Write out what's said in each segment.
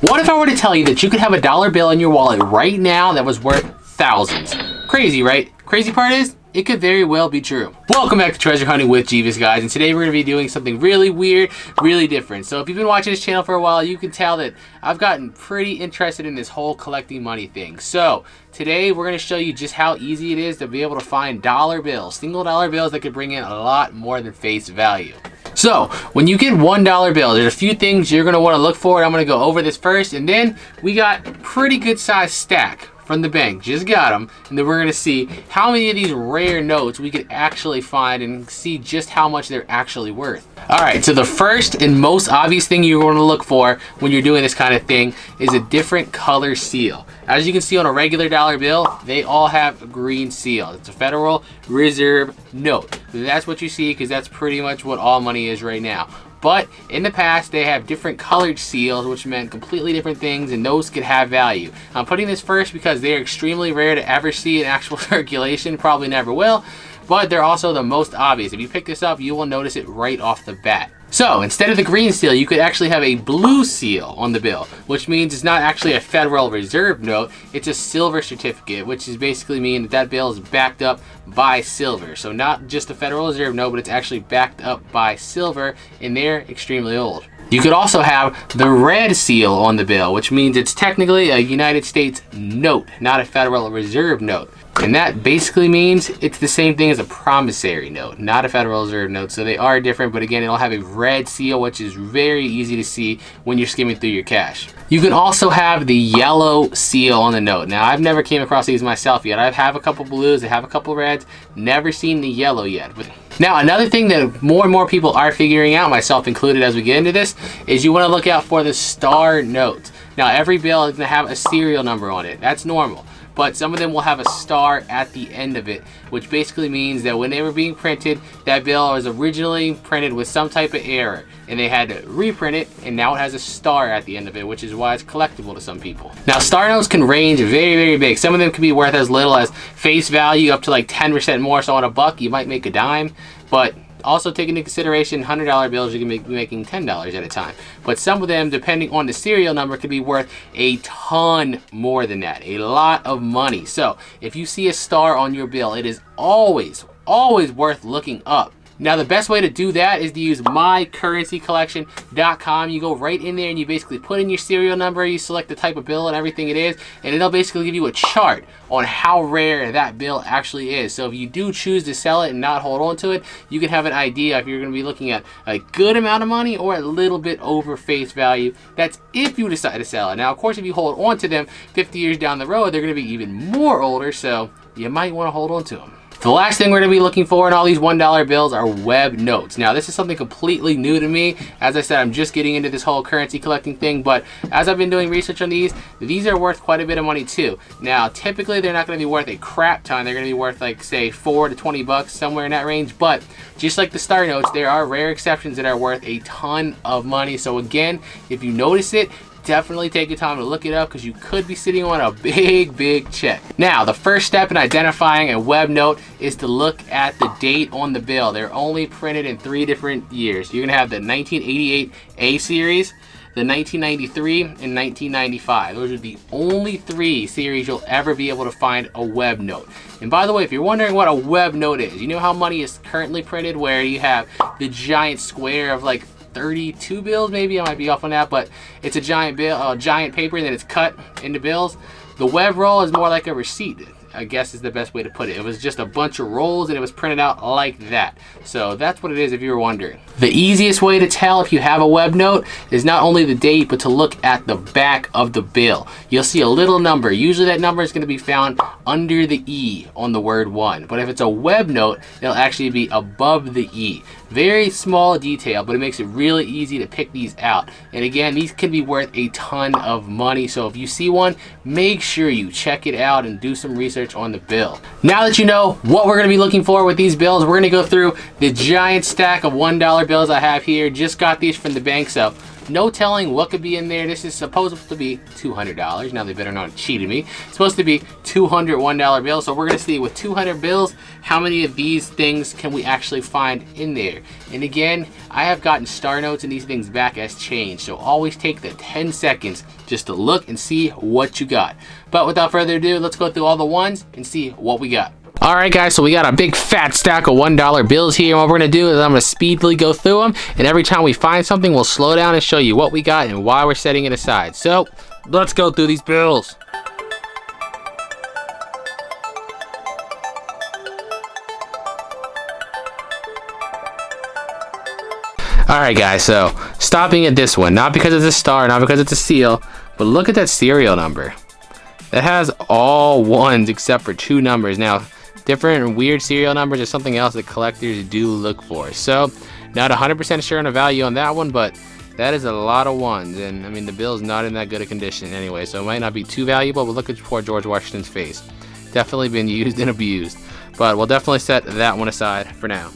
What if I were to tell you that you could have a dollar bill in your wallet right now that was worth thousands? Crazy, right? Crazy part is, it could very well be true. Welcome back to Treasure Hunting with Jebus, guys, and today we're gonna be doing something really weird, really different. So if you've been watching this channel for a while, you can tell that I've gotten pretty interested in this whole collecting money thing. So today we're gonna show you just how easy it is to be able to find dollar bills, single dollar bills that could bring in a lot more than face value. So when you get $1 bill, there's a few things you're gonna wanna look for, and I'm gonna go over this first, and then we got pretty good sized stack from the bank, just got them, and then we're gonna see how many of these rare notes we could actually find and see just how much they're actually worth. All right, so the first and most obvious thing you wanna look for when you're doing this kind of thing is a different color seal. As you can see on a regular dollar bill, they all have a green seal. It's a Federal Reserve note. That's what you see, because that's pretty much what all money is right now. But in the past, they have different colored seals, which meant completely different things, and those could have value. I'm putting this first because they are extremely rare to ever see in actual circulation, probably never will, but they're also the most obvious. If you pick this up, you will notice it right off the bat. So instead of the green seal, you could actually have a blue seal on the bill, which means it's not actually a Federal Reserve note, it's a silver certificate, which is basically mean that that bill is backed up by silver. So not just a Federal Reserve note, but it's actually backed up by silver, and they're extremely old. You could also have the red seal on the bill, which means it's technically a United States note, not a Federal Reserve note. And that basically means it's the same thing as a promissory note, not a Federal Reserve note. So they are different, but again, it'll have a red seal, which is very easy to see when you're skimming through your cash. You can also have the yellow seal on the note. Now, I've never came across these myself yet. I have a couple blues, I have a couple reds, never seen the yellow yet. But now, another thing that more and more people are figuring out, myself included as we get into this, is you want to look out for the star notes. Now, every bill is going to have a serial number on it. That's normal. But some of them will have a star at the end of it, which basically means that when they were being printed, that bill was originally printed with some type of error, and they had to reprint it, and now it has a star at the end of it, which is why it's collectible to some people. Now, star notes can range very, very big. Some of them can be worth as little as face value up to like 10% more, so on a buck, you might make a dime, but also take into consideration $100 bills, you can be making $10 at a time. But some of them, depending on the serial number, could be worth a ton more than that, a lot of money. So if you see a star on your bill, it is always, always worth looking up. Now, the best way to do that is to use mycurrencycollection.com. You go right in there and you basically put in your serial number, you select the type of bill and everything it is, and it'll basically give you a chart on how rare that bill actually is. So if you do choose to sell it and not hold on to it, you can have an idea if you're going to be looking at a good amount of money or a little bit over face value. That's if you decide to sell it. Now, of course, if you hold on to them 50 years down the road, they're going to be even more older, so you might want to hold on to them. The last thing we're going to be looking for in all these $1 bills are web notes. Now, this is something completely new to me. As I said, I'm just getting into this whole currency collecting thing, but as I've been doing research on these are worth quite a bit of money too. Now, typically they're not going to be worth a crap ton. They're going to be worth like, say, $4 to $20, somewhere in that range. But just like the star notes, there are rare exceptions that are worth a ton of money. So again, if you notice it, definitely take your time to look it up, because you could be sitting on a big, big check. Now, the first step in identifying a web note is to look at the date on the bill. They're only printed in 3 different years. You're gonna have the 1988 A series, the 1993, and 1995. Those are the only 3 series you'll ever be able to find a web note. And by the way, if you're wondering what a web note is, you know how money is currently printed, where you have the giant square of like 32 bills, maybe I might be off on that, but it's a giant bill, giant paper, and then it's cut into bills. The web roll is more like a receipt, I guess, is the best way to put it. It was just a bunch of rolls, and it was printed out like that. So that's what it is, if you were wondering. The easiest way to tell if you have a web note is not only the date, but to look at the back of the bill. You'll see a little number. Usually that number is going to be found under the E on the word 1. But if it's a web note, it'll actually be above the E. Very small detail, but it makes it really easy to pick these out. And again, these can be worth a ton of money. So if you see one, make sure you check it out and do some research on the bill. Now that you know what we're going to be looking for with these bills, we're going to go through the giant stack of $1 bills I have here. Just got these from the bank, so No telling what could be in there. This is supposed to be $200. Now they better not have cheated me. It's supposed to be $200 bills. So we're going to see with 200 bills, how many of these things can we actually find in there? And again, I have gotten star notes and these things back as change. So always take the 10 seconds just to look and see what you got. But without further ado, let's go through all the ones and see what we got. Alright guys, so we got a big fat stack of $1 bills here, and what we're going to do is I'm going to speedily go through them, and every time we find something, we'll slow down and show you what we got and why we're setting it aside. So, let's go through these bills. Alright guys, so, stopping at this one, not because it's a star, not because it's a seal, but look at that serial number. That has all ones except for two numbers. Now, different and weird serial numbers are something else that collectors do look for. So, not 100% sure on a value on that one, but that is a lot of ones. And, I mean, the bill's not in that good a condition anyway, so it might not be too valuable, but look at poor George Washington's face. Definitely been used and abused. But we'll definitely set that one aside for now.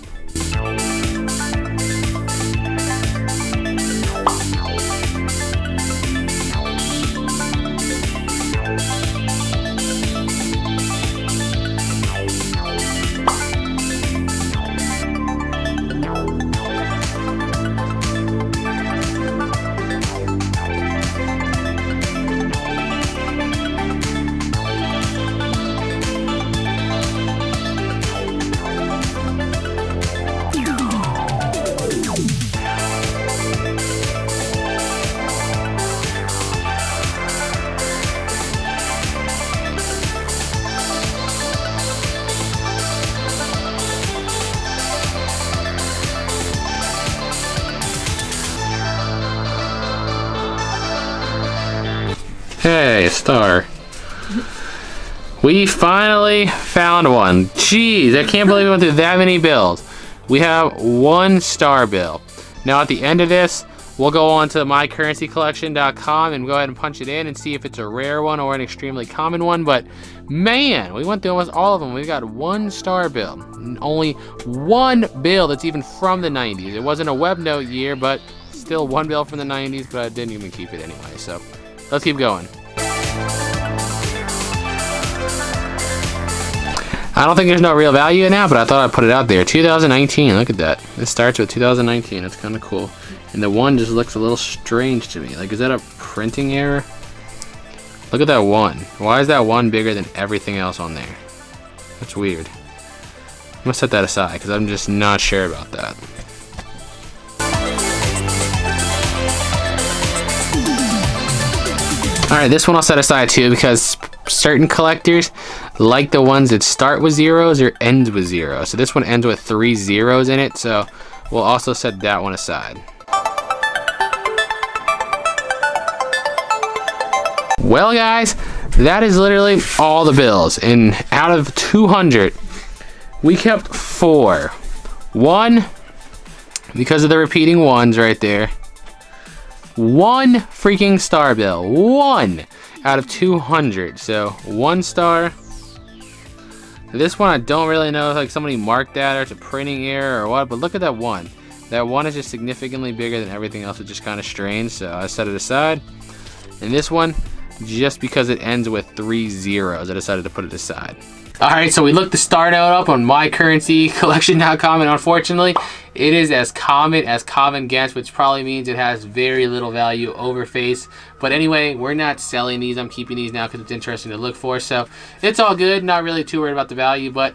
Hey, a star. We finally found one. Jeez, I can't believe we went through that many bills. We have one star bill. Now at the end of this, we'll go on to mycurrencycollection.com and go ahead and punch it in and see if it's a rare one or an extremely common one. But man, we went through almost all of them. We've got one star bill. Only one bill that's even from the 90s. It wasn't a WebNote year, but still one bill from the 90s, but I didn't even keep it anyway, so. Let's keep going. I don't think there's no real value in that, but I thought I'd put it out there. 2019, look at that. It starts with 2019, that's kind of cool. And the one just looks a little strange to me. Like, is that a printing error? Look at that one. Why is that one bigger than everything else on there? That's weird. I'm gonna set that aside, because I'm just not sure about that. Alright, this one I'll set aside too, because certain collectors like the ones that start with zeros or end with zeros. So this one ends with 3 zeros in it, so we'll also set that one aside. Well guys, that is literally all the bills, and out of 200, we kept 4. One, because of the repeating ones right there. One freaking star bill. One out of 200. So one star. This one I don't really know if like somebody marked that or it's a printing error or what, but look at that one. That one is just significantly bigger than everything else, which is kind of strange, so I set it aside. And this one, just because it ends with 3 zeros, I decided to put it aside. Alright, so we looked the star note up on mycurrencycollection.com, and unfortunately, it is as common gets, which probably means it has very little value over face. But anyway, we're not selling these. I'm keeping these now because it's interesting to look for. So it's all good. Not really too worried about the value, but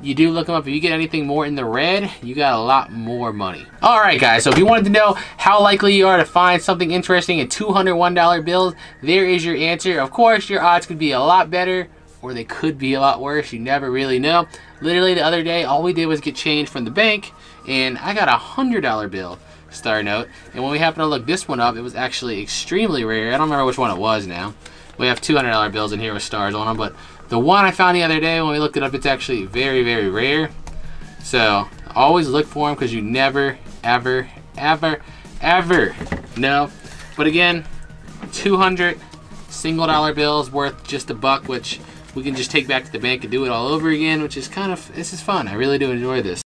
you do look them up. If you get anything more in the red, you got a lot more money. All right, guys. So if you wanted to know how likely you are to find something interesting in $201 bills, there is your answer. Of course, your odds could be a lot better, or they could be a lot worse. You never really know. Literally the other day, all we did was get change from the bank, and I got a $100 bill star note. And when we happened to look this one up, it was actually extremely rare. I don't remember which one it was now. We have $200 bills in here with stars on them, but the one I found the other day when we looked it up, it's actually very, very rare. So always look for them, because you never, ever, ever, ever know. But again, 200 single dollar bills worth just $1, which we can just take back to the bank and do it all over again, which is kind of, this is fun. I really do enjoy this.